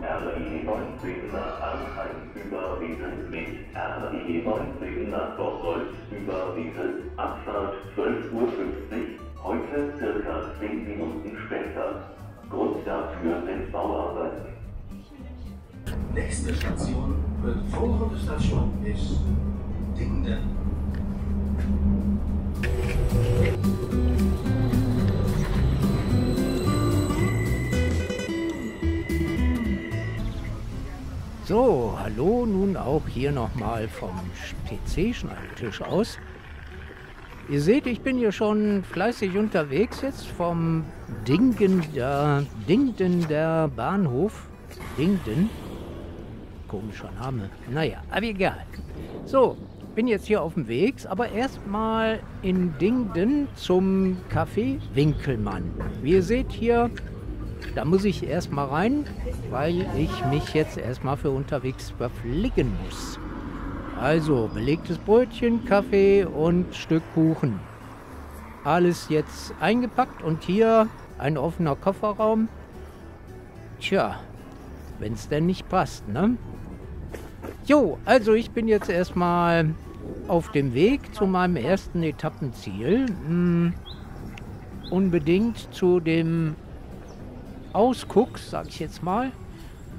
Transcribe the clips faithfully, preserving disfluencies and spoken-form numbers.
neunzehner Anhang überwiesen mit R I E neunzehner Bocholt überwiesen, Abfahrt zwölf Uhr fünfzig, heute circa zehn Minuten später. Grund dafür sind Bauarbeiten. Nächste Station, folgende Station ist Dingden. So, hallo, nun auch hier nochmal vom P C-Schreibtisch aus. Ihr seht, ich bin hier schon fleißig unterwegs jetzt vom Dingdener, Dingdener Bahnhof. Dingden. Komischer Name. Naja, aber egal. So, bin jetzt hier auf dem Weg, aber erstmal in Dingden zum Café Winkelmann. Wie ihr seht hier, da muss ich erstmal rein, weil ich mich jetzt erstmal für unterwegs verpflegen muss. Also belegtes Brötchen, Kaffee und Stück Kuchen. Alles jetzt eingepackt und hier ein offener Kofferraum. Tja, wenn es denn nicht passt, ne? Jo, also ich bin jetzt erstmal auf dem Weg zu meinem ersten Etappenziel. Hm, unbedingt zu dem Ausguck, sag ich jetzt mal.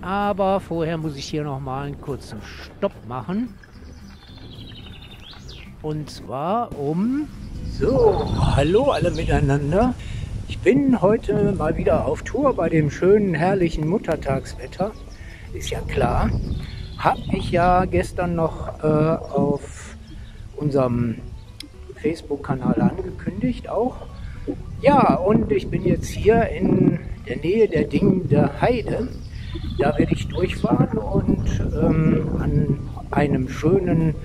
Aber vorher muss ich hier nochmal einen kurzen Stopp machen. Und zwar um... So, hallo alle miteinander. Ich bin heute mal wieder auf Tour bei dem schönen, herrlichen Muttertagswetter. Ist ja klar. Hab ich ja gestern noch äh, auf unserem Facebook-Kanal angekündigt auch. Ja, und ich bin jetzt hier in der Nähe der Dingdener Heide. Da werde ich durchfahren und ähm, an einem schönen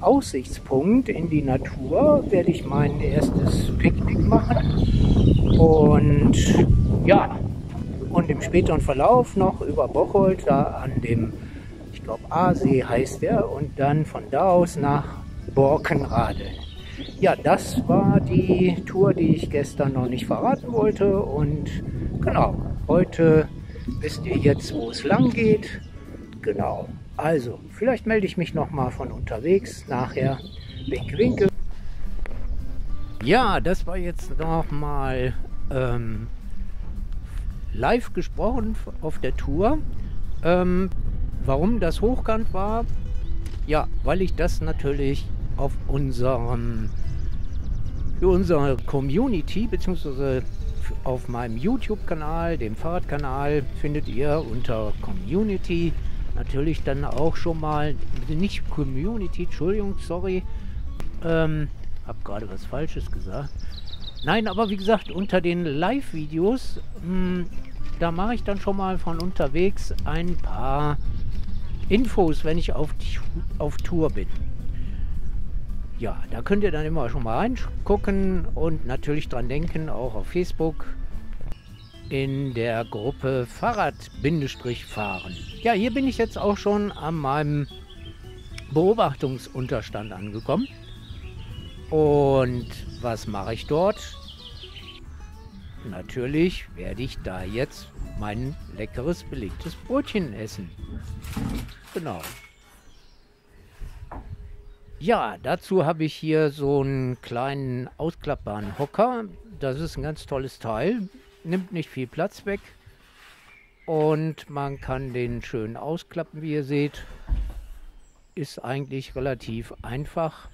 Aussichtspunkt in die Natur werde ich mein erstes Picknick machen. Und ja, und im späteren Verlauf noch über Bocholt, da an dem, ich glaube, Aasee heißt er, und dann von da aus nach Borken radeln. Ja, das war die Tour, die ich gestern noch nicht verraten wollte, und genau, heute wisst ihr jetzt, wo es lang geht. Genau, also vielleicht melde ich mich nochmal von unterwegs nachher. Wink, winke. Ja, das war jetzt nochmal ähm, live gesprochen auf der Tour. Ähm, warum das hochkant war? Ja, weil ich das natürlich auf unserem, für unsere Community, beziehungsweise auf meinem YouTube-Kanal, dem Fahrradkanal, findet ihr unter Community natürlich dann auch schon mal, nicht Community, Entschuldigung, sorry, ähm, hab gerade was Falsches gesagt. Nein, aber wie gesagt, unter den Live-Videos, da mache ich dann schon mal von unterwegs ein paar Infos, wenn ich auf, auf Tour bin. Ja, da könnt ihr dann immer schon mal reingucken und natürlich dran denken, auch auf Facebook in der Gruppe Fahrrad-Fahren. Ja, hier bin ich jetzt auch schon an meinem Beobachtungsunterstand angekommen. Und was mache ich dort? Natürlich werde ich da jetzt mein leckeres belegtes Brötchen essen. Genau. Ja, dazu habe ich hier so einen kleinen ausklappbaren Hocker. Das ist ein ganz tolles Teil, nimmt nicht viel Platz weg und man kann den schön ausklappen, wie ihr seht. Ist eigentlich relativ einfach.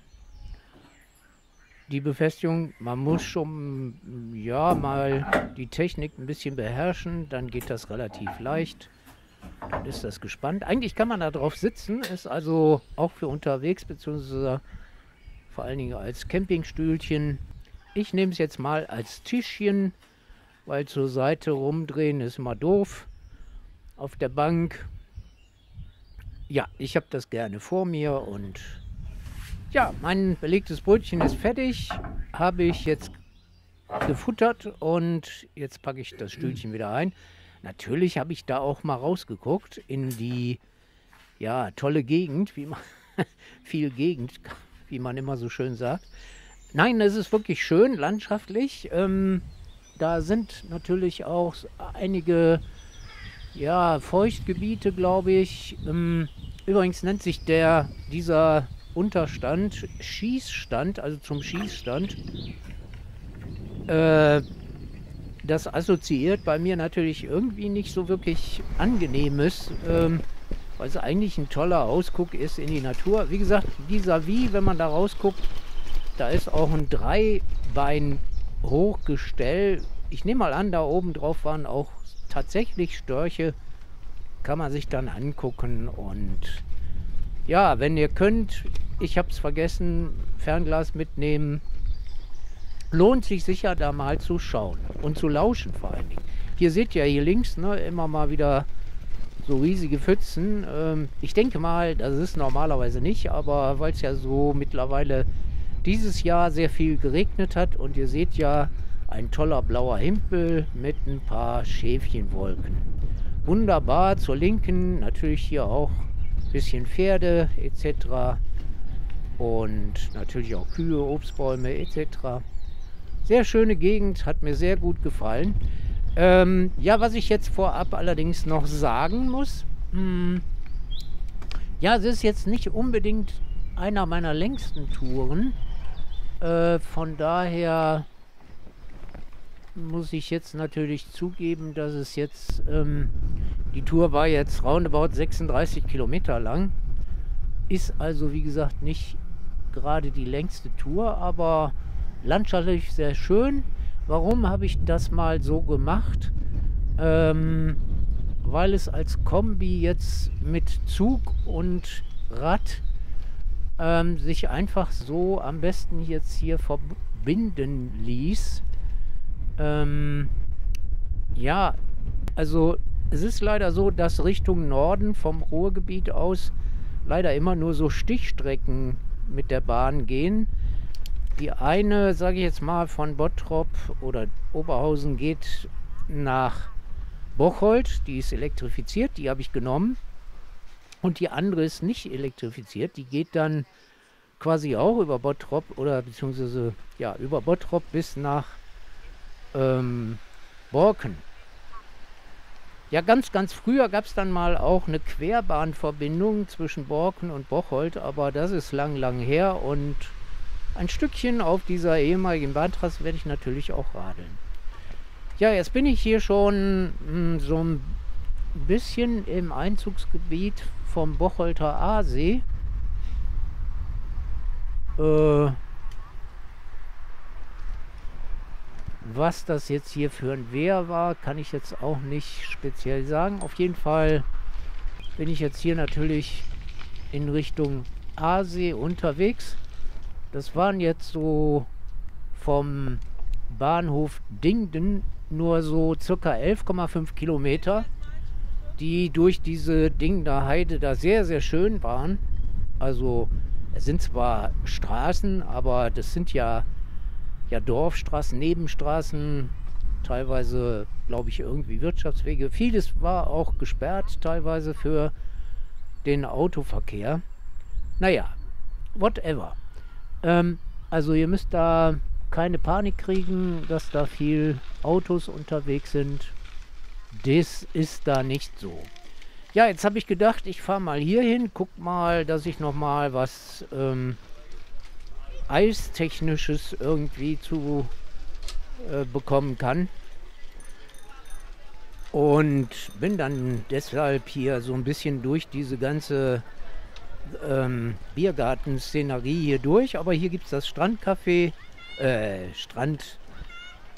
Die Befestigung, man muss schon ja mal die Technik ein bisschen beherrschen, dann geht das relativ leicht. Dann ist das gespannt. Eigentlich kann man da drauf sitzen, ist also auch für unterwegs, beziehungsweise vor allen Dingen als Campingstühlchen. Ich nehme es jetzt mal als Tischchen, weil zur Seite rumdrehen ist immer doof auf der Bank. Ja, ich habe das gerne vor mir und ja, mein belegtes Brötchen ist fertig. Habe ich jetzt gefuttert und jetzt packe ich das Stühlchen wieder ein. Natürlich habe ich da auch mal rausgeguckt in die ja, tolle Gegend, wie man viel Gegend, wie man immer so schön sagt. Nein, es ist wirklich schön, landschaftlich. Ähm, da sind natürlich auch einige Ja, Feuchtgebiete, glaube ich. Übrigens nennt sich der, dieser Unterstand Schießstand, also zum Schießstand. Äh, das assoziiert bei mir natürlich irgendwie nicht so wirklich Angenehmes, ähm, weil es eigentlich ein toller Ausguck ist in die Natur. Wie gesagt, vis-à-vis, wenn man da rausguckt, da ist auch ein Dreibein-Hochgestell. Ich nehme mal an, da oben drauf waren auch tatsächlich Störche. Kann man sich dann angucken. Und ja, wenn ihr könnt, ich habe es vergessen, Fernglas mitnehmen. Lohnt sich sicher, da mal zu schauen und zu lauschen vor allen Dingen. Hier seht ihr hier links, ne, immer mal wieder so riesige Pfützen. Ähm, ich denke mal, das ist normalerweise nicht, aber weil es ja so mittlerweile dieses Jahr sehr viel geregnet hat und ihr seht ja, ein toller blauer Himmel mit ein paar Schäfchenwolken. Wunderbar, zur Linken natürlich hier auch ein bisschen Pferde et cetera. Und natürlich auch Kühe, Obstbäume et cetera. Sehr schöne Gegend, hat mir sehr gut gefallen. Ähm, ja, was ich jetzt vorab allerdings noch sagen muss, mh, ja, es ist jetzt nicht unbedingt einer meiner längsten Touren. Äh, von daher muss ich jetzt natürlich zugeben, dass es jetzt, ähm, die Tour war jetzt roundabout sechsunddreißig Kilometer lang. Ist also, wie gesagt, nicht gerade die längste Tour, aber landschaftlich sehr schön. Warum habe ich das mal so gemacht? Ähm, weil es als Kombi jetzt mit Zug und Rad ähm, sich einfach so am besten jetzt hier verbinden ließ. Ähm, ja, also es ist leider so, dass Richtung Norden vom Ruhrgebiet aus leider immer nur so Stichstrecken mit der Bahn gehen. Die eine, sage ich jetzt mal, von Bottrop oder Oberhausen geht nach Bocholt. Die ist elektrifiziert, die habe ich genommen. Und die andere ist nicht elektrifiziert. Die geht dann quasi auch über Bottrop oder beziehungsweise ja, über Bottrop bis nach ähm, Borken. Ja, ganz, ganz früher gab es dann mal auch eine Querbahnverbindung zwischen Borken und Bocholt, aber das ist lang, lang her und ein Stückchen auf dieser ehemaligen Bahntrasse werde ich natürlich auch radeln. Ja, jetzt bin ich hier schon mh, so ein bisschen im Einzugsgebiet vom Bocholter Aasee. Äh, was das jetzt hier für ein Wehr war, kann ich jetzt auch nicht speziell sagen. Auf jeden Fall bin ich jetzt hier natürlich in Richtung Aasee unterwegs. Das waren jetzt so vom Bahnhof Dingden nur so circa elf Komma fünf Kilometer, die durch diese Dingdener Heide da sehr, sehr schön waren. Also es sind zwar Straßen, aber das sind ja, ja Dorfstraßen, Nebenstraßen, teilweise glaube ich irgendwie Wirtschaftswege. Vieles war auch gesperrt teilweise für den Autoverkehr. Naja, whatever. Also ihr müsst da keine Panik kriegen, dass da viel Autos unterwegs sind. Das ist da nicht so. Ja, jetzt habe ich gedacht, ich fahre mal hier hin, guck mal, dass ich nochmal was ähm, Eistechnisches irgendwie zu äh, bekommen kann. Und bin dann deshalb hier so ein bisschen durch diese ganze Ähm, Biergarten-Szenerie hier durch, aber hier gibt es das Strandcafé, äh, Strand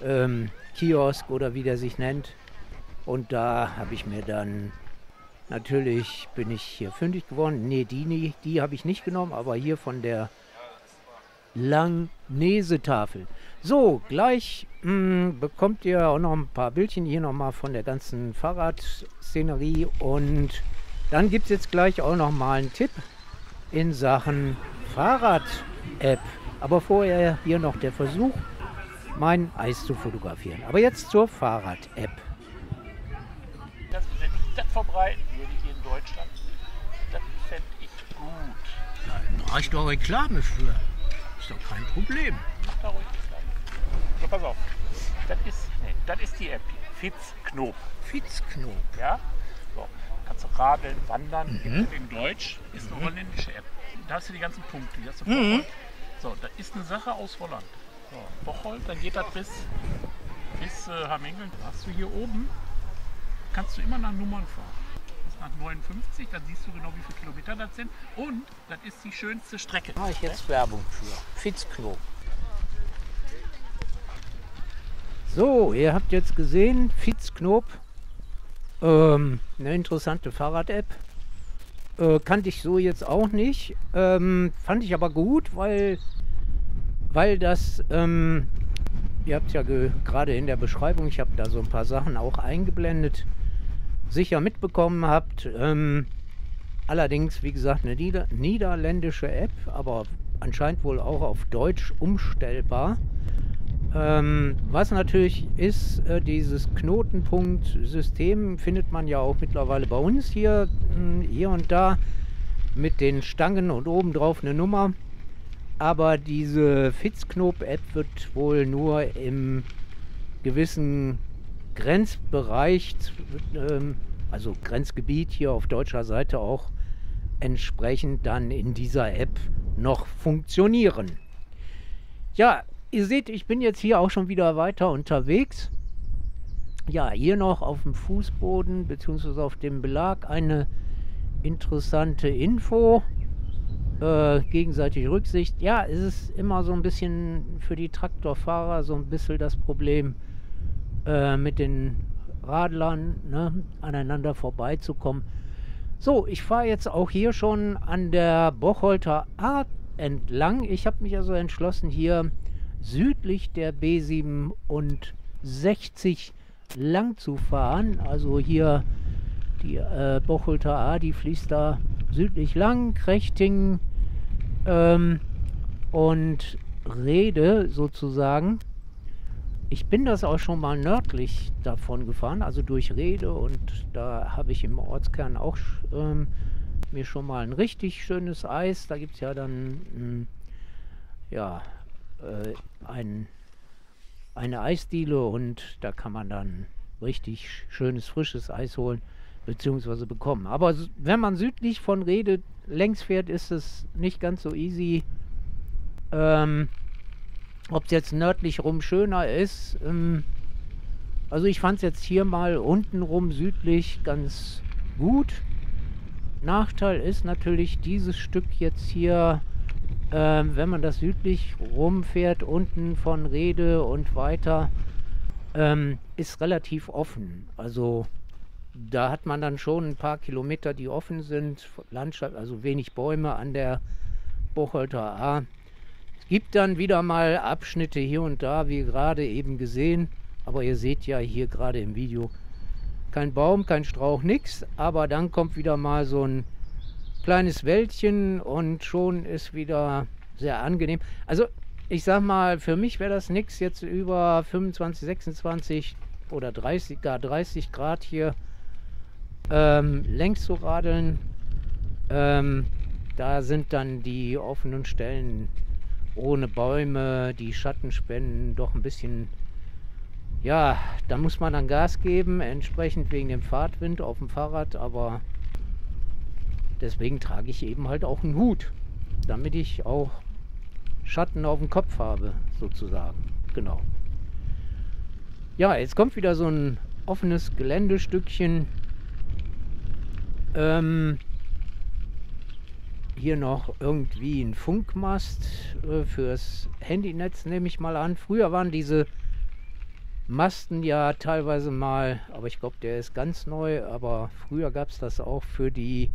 ähm, Kiosk oder wie der sich nennt, und da habe ich mir dann, natürlich bin ich hier fündig geworden, ne, die, die, die habe ich nicht genommen, aber hier von der Langnese-Tafel. So, gleich mh, bekommt ihr auch noch ein paar Bildchen hier nochmal von der ganzen Fahrradszenerie, und dann gibt es jetzt gleich auch nochmal einen Tipp in Sachen Fahrrad-App. Aber vorher hier noch der Versuch, mein Eis zu fotografieren. Aber jetzt zur Fahrrad-App. Das, wenn ich das verbreiten würde hier in Deutschland, das fände ich gut. Nein, reicht doch Reklame für. Ist doch kein Problem. Mach da ruhig Reklame. So, pass auf. Das ist, nee, das ist die App hier. Fietsknoop. Fietsknoop. Ja? kannst du radeln, wandern, mhm. in Deutsch, ist eine mhm. holländische App. Da hast du die ganzen Punkte, die hast du mhm. So, da ist eine Sache aus Holland. So, Bocholt, dann geht das bis, bis äh, Hamingeln. Hast du hier oben, kannst du immer nach Nummern fahren. Das ist nach neunundfünfzig, dann siehst du genau, wie viele Kilometer das sind. Und das ist die schönste Strecke. Da mache ich jetzt Werbung für Fietsknoop. So, ihr habt jetzt gesehen, Fietsknoop, ähm, eine interessante Fahrrad-App, äh, kannte ich so jetzt auch nicht, ähm, fand ich aber gut, weil, weil das, ähm, ihr habt ja gerade in der Beschreibung, ich habe da so ein paar Sachen auch eingeblendet, sicher mitbekommen habt, ähm, allerdings, wie gesagt, eine Nieder- niederländische App, aber anscheinend wohl auch auf Deutsch umstellbar. Ähm, was natürlich ist, äh, dieses Knotenpunkt-System findet man ja auch mittlerweile bei uns hier, mh, hier und da mit den Stangen und obendrauf eine Nummer. Aber diese Fietsknoop-App wird wohl nur im gewissen Grenzbereich, ähm, also Grenzgebiet hier auf deutscher Seite auch entsprechend dann in dieser App noch funktionieren. Ja, ihr seht, ich bin jetzt hier auch schon wieder weiter unterwegs. Ja, hier noch auf dem Fußboden bzw. auf dem Belag eine interessante Info. Äh, gegenseitige Rücksicht. Ja, es ist immer so ein bisschen für die Traktorfahrer so ein bisschen das Problem äh, mit den Radlern, ne, aneinander vorbeizukommen. So, ich fahre jetzt auch hier schon an der Bocholter Aa entlang. Ich habe mich also entschlossen, hier südlich der B siebenundsechzig lang zu fahren. Also hier die äh, Bocholter Aa, die fließt da südlich lang, Krechtingen ähm, und Rhede sozusagen. Ich bin das auch schon mal nördlich davon gefahren, also durch Rhede, und da habe ich im Ortskern auch ähm, mir schon mal ein richtig schönes Eis. Da gibt es ja dann mh, ja Ein, eine Eisdiele, und da kann man dann richtig schönes frisches Eis holen bzw. bekommen. Aber wenn man südlich von Rhede längs fährt, ist es nicht ganz so easy. Ähm, ob es jetzt nördlich rum schöner ist, ähm, also ich fand es jetzt hier mal unten rum südlich ganz gut. Nachteil ist natürlich dieses Stück jetzt hier. Ähm, wenn man das südlich rumfährt, unten von Rhede und weiter, ähm, ist relativ offen. Also da hat man dann schon ein paar Kilometer, die offen sind, Landschaft, also wenig Bäume an der Bocholter Aa. Es gibt dann wieder mal Abschnitte hier und da, wie gerade eben gesehen, aber ihr seht ja hier gerade im Video, kein Baum, kein Strauch, nichts, aber dann kommt wieder mal so ein kleines Wäldchen und schon ist wieder sehr angenehm. Also ich sag mal, für mich wäre das nichts, jetzt über fünfundzwanzig, sechsundzwanzig oder dreißig, gar dreißig Grad hier ähm, längs zu radeln. Ähm, da sind dann die offenen Stellen ohne Bäume, die Schatten spenden, doch ein bisschen, ja, da muss man dann Gas geben, entsprechend wegen dem Fahrtwind auf dem Fahrrad, aber deswegen trage ich eben halt auch einen Hut, damit ich auch Schatten auf dem Kopf habe, sozusagen. Genau. Ja, jetzt kommt wieder so ein offenes Geländestückchen. Ähm, hier noch irgendwie ein Funkmast äh, fürs Handynetz, nehme ich mal an. Früher waren diese Masten ja teilweise mal, aber ich glaube, der ist ganz neu, aber früher gab es das auch für die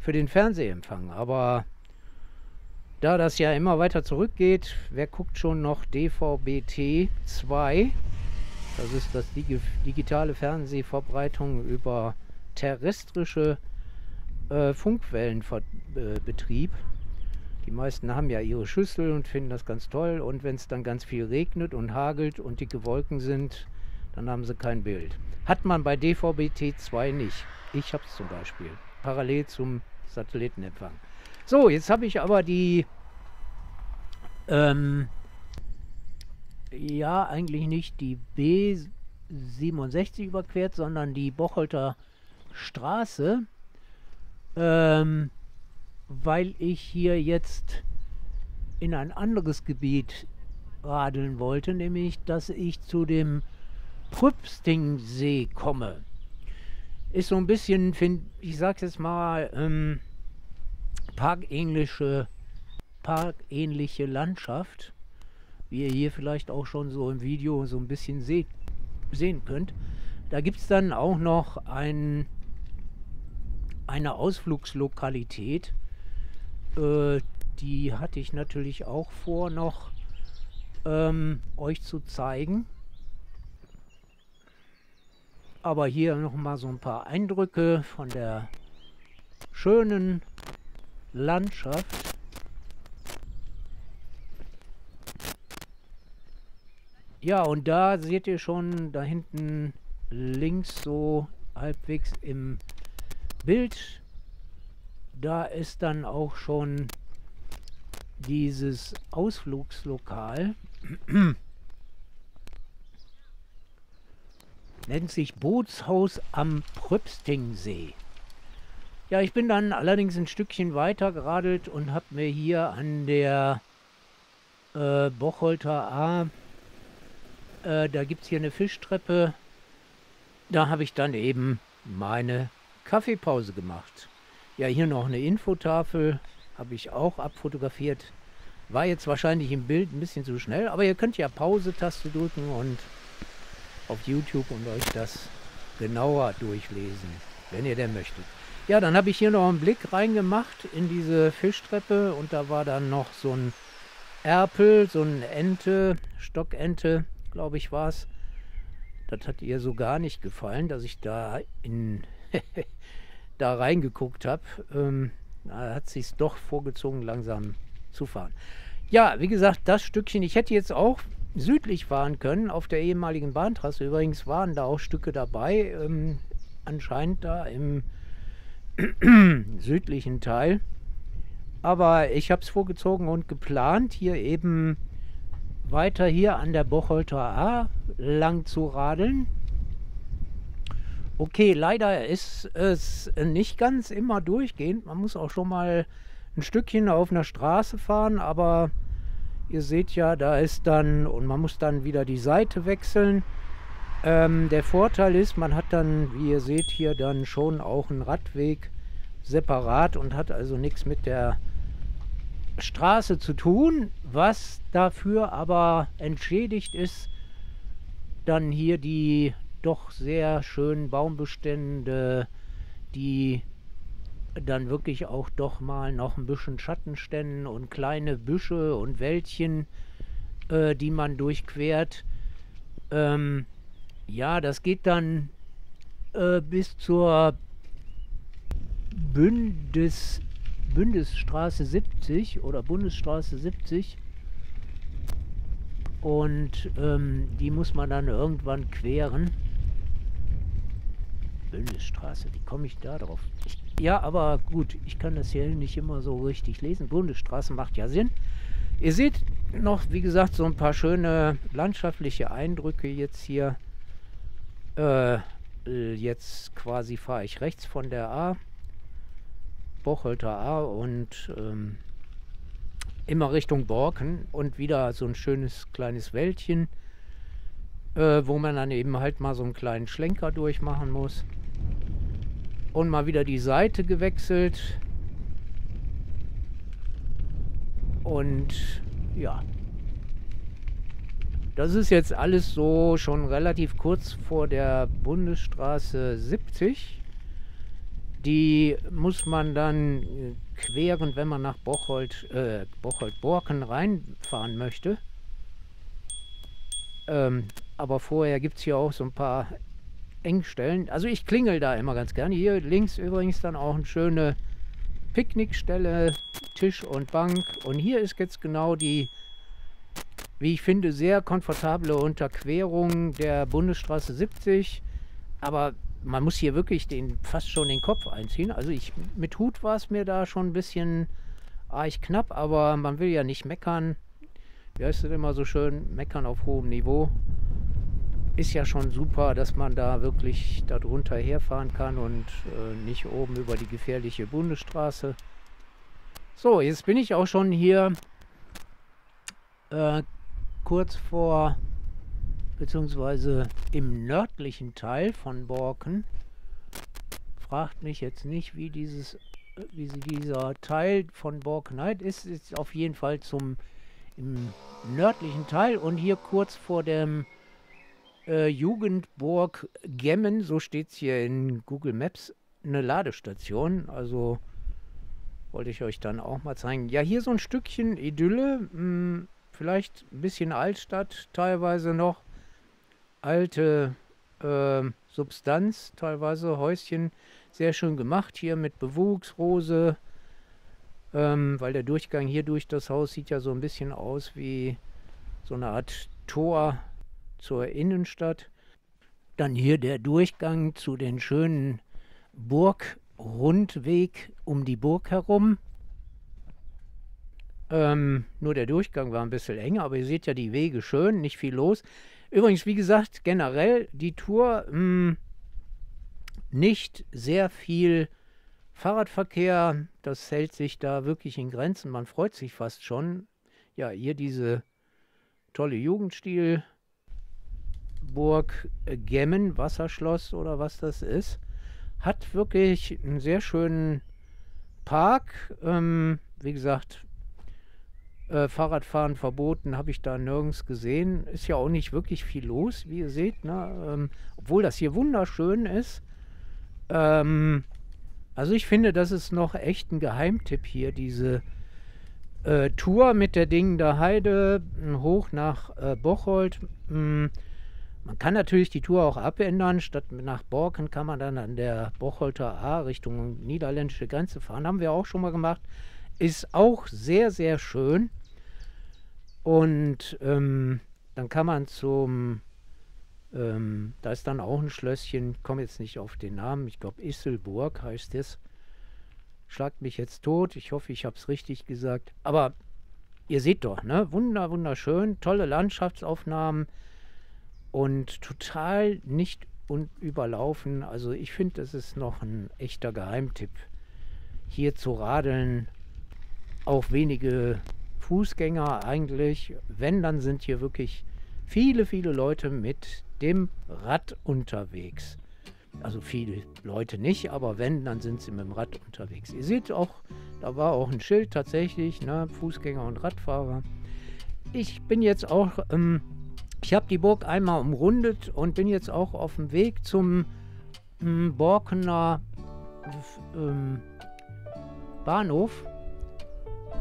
für den Fernsehempfang, aber da das ja immer weiter zurückgeht, wer guckt schon noch D V B T zwei, das ist das Dig digitale Fernsehverbreitung über terrestrische äh, Funkwellenbetrieb. Die meisten haben ja ihre Schüssel und finden das ganz toll, und wenn es dann ganz viel regnet und hagelt und dicke Wolken sind, dann haben sie kein Bild. Hat man bei D V B T zwei nicht. Ich habe es zum Beispiel parallel zum Satellitenempfang. So, jetzt habe ich aber die, ähm, ja, eigentlich nicht die B siebenundsechzig überquert, sondern die Bocholter Straße, ähm, weil ich hier jetzt in ein anderes Gebiet radeln wollte, nämlich, dass ich zu dem Pröbstingsee komme. Ist so ein bisschen, find, ich sag's jetzt mal, ähm, parkähnliche, parkähnliche Landschaft, wie ihr hier vielleicht auch schon so im Video so ein bisschen seht, sehen könnt. Da gibt es dann auch noch ein, eine Ausflugslokalität, äh, die hatte ich natürlich auch vor, noch ähm, euch zu zeigen. Aber hier nochmal so ein paar Eindrücke von der schönen Landschaft. Ja, und da seht ihr schon da hinten links so halbwegs im Bild. Da ist dann auch schon dieses Ausflugslokal. Nennt sich Bootshaus am Pröbstingsee. Ja, ich bin dann allerdings ein Stückchen weiter geradelt und habe mir hier an der äh, Bocholter Aa, äh, da gibt es hier eine Fischtreppe, da habe ich dann eben meine Kaffeepause gemacht. Ja, hier noch eine Infotafel, habe ich auch abfotografiert. War jetzt wahrscheinlich im Bild ein bisschen zu schnell, aber ihr könnt ja Pause-Taste drücken und auf YouTube und euch das genauer durchlesen, wenn ihr denn möchtet. Ja, dann habe ich hier noch einen Blick reingemacht in diese Fischtreppe und da war dann noch so ein Erpel, so eine Ente, Stockente, glaube ich war es. Das hat ihr so gar nicht gefallen, dass ich da in da reingeguckt habe. Ähm, da hat sich es doch vorgezogen, langsam zu fahren. Ja, wie gesagt, das Stückchen, ich hätte jetzt auch südlich fahren können, auf der ehemaligen Bahntrasse. Übrigens waren da auch Stücke dabei, ähm, anscheinend da im südlichen Teil. Aber ich habe es vorgezogen und geplant, hier eben weiter hier an der Bocholter Aa lang zu radeln. Okay, leider ist es nicht ganz immer durchgehend. Man muss auch schon mal ein Stückchen auf einer Straße fahren, aber ihr seht ja, da ist dann, und man muss dann wieder die Seite wechseln. Ähm, der Vorteil ist, man hat dann, wie ihr seht, hier dann schon auch einen Radweg separat und hat also nichts mit der Straße zu tun. Was dafür aber entschädigt ist, dann hier die doch sehr schönen Baumbestände, die dann wirklich auch doch mal noch ein bisschen Schatten stellen und kleine Büsche und Wäldchen, äh, die man durchquert. Ähm, ja, das geht dann äh, bis zur Bundes, Bundesstraße siebzig oder Bundesstraße siebzig und ähm, die muss man dann irgendwann queren. Bundesstraße, wie komme ich da drauf? Ich, ja, aber gut, ich kann das hier nicht immer so richtig lesen. Bundesstraße macht ja Sinn. Ihr seht noch, wie gesagt, so ein paar schöne landschaftliche Eindrücke jetzt hier. Äh, jetzt quasi fahre ich rechts von der A, Bocholter A und ähm, immer Richtung Borken und wieder so ein schönes kleines Wäldchen, äh, wo man dann eben halt mal so einen kleinen Schlenker durchmachen muss. Und mal wieder die Seite gewechselt. Und ja, das ist jetzt alles so schon relativ kurz vor der Bundesstraße siebzig. Die muss man dann queren, wenn man nach Bocholt, äh, Bocholt-Borken reinfahren möchte. Ähm, aber vorher gibt es hier auch so ein paar Engstellen. Also ich klingel da immer ganz gerne. Hier links übrigens dann auch eine schöne Picknickstelle, Tisch und Bank. Und hier ist jetzt genau die, wie ich finde, sehr komfortable Unterquerung der Bundesstraße siebzig. Aber man muss hier wirklich den, fast schon den Kopf einziehen. Also ich, mit Hut war es mir da schon ein bisschen arg knapp, aber man will ja nicht meckern. Wie heißt es immer so schön? Meckern auf hohem Niveau. ist ja schon super, dass man da wirklich darunter herfahren kann und äh, nicht oben über die gefährliche Bundesstraße. So, jetzt bin ich auch schon hier äh, kurz vor, beziehungsweise im nördlichen Teil von Borken. Fragt mich jetzt nicht, wie dieses, wie dieser Teil von Borkenheit ist. Ist auf jeden Fall zum im nördlichen Teil und hier kurz vor dem äh, Jugendburg Gemen, so steht es hier in Google Maps, eine Ladestation. Also wollte ich euch dann auch mal zeigen. Ja, hier so ein Stückchen Idylle, mh, vielleicht ein bisschen Altstadt teilweise noch, alte äh, Substanz, teilweise Häuschen, sehr schön gemacht hier mit Bewuchs, Rose. Ähm, weil der Durchgang hier durch das Haus sieht ja so ein bisschen aus wie so eine Art Tor zur Innenstadt. Dann hier der Durchgang zu den schönen Burgrundweg um die Burg herum. Ähm, nur der Durchgang war ein bisschen enger, aber ihr seht ja die Wege schön, nicht viel los. Übrigens, wie gesagt, generell die Tour mh, nicht sehr viel Fahrradverkehr, das hält sich da wirklich in Grenzen. Man freut sich fast schon. Ja, hier diese tolle Jugendstilburg Gemmen, Wasserschloss oder was das ist. Hat wirklich einen sehr schönen Park. Ähm, wie gesagt, äh, Fahrradfahren verboten, habe ich da nirgends gesehen. Ist ja auch nicht wirklich viel los, wie ihr seht, ne? Ähm, obwohl das hier wunderschön ist. Ähm... Also ich finde, das ist noch echt ein Geheimtipp hier, diese äh, Tour mit der Dingdener Heide hoch nach äh, Bocholt. Mm, man kann natürlich die Tour auch abändern. Statt nach Borken kann man dann an der Bocholter Aa Richtung niederländische Grenze fahren. Haben wir auch schon mal gemacht. Ist auch sehr, sehr schön. Und ähm, dann kann man zum... Ähm, da ist dann auch ein Schlösschen, ich komme jetzt nicht auf den Namen, ich glaube Isselburg heißt es. Schlagt mich jetzt tot, ich hoffe, ich habe es richtig gesagt. Aber ihr seht doch, ne? Wunder, wunderschön, tolle Landschaftsaufnahmen und total nicht un- überlaufen. Also ich finde, das ist noch ein echter Geheimtipp, hier zu radeln. Auch wenige Fußgänger eigentlich, wenn, dann sind hier wirklich viele, viele Leute mit dem Rad unterwegs. Also viele Leute nicht, aber wenn, dann sind sie mit dem Rad unterwegs. Ihr seht auch, da war auch ein Schild tatsächlich, ne? Fußgänger und Radfahrer. Ich bin jetzt auch, ähm, ich habe die Burg einmal umrundet und bin jetzt auch auf dem Weg zum ähm, Borkener ähm, Bahnhof.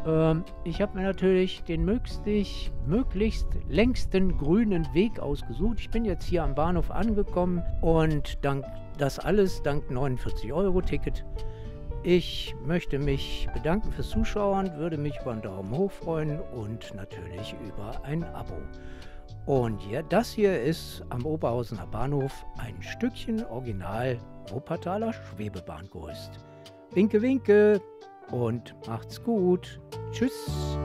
Ähm, ich habe mir natürlich den möglichst, möglichst längsten grünen Weg ausgesucht. Ich bin jetzt hier am Bahnhof angekommen und dank das alles, dank neunundvierzig Euro Ticket. Ich möchte mich bedanken fürs Zuschauen, würde mich über einen Daumen hoch freuen und natürlich über ein Abo. Und ja, das hier ist am Oberhausener Bahnhof ein Stückchen Original Wuppertaler Schwebebahngerüst. Winke, winke! Und macht's gut. Tschüss.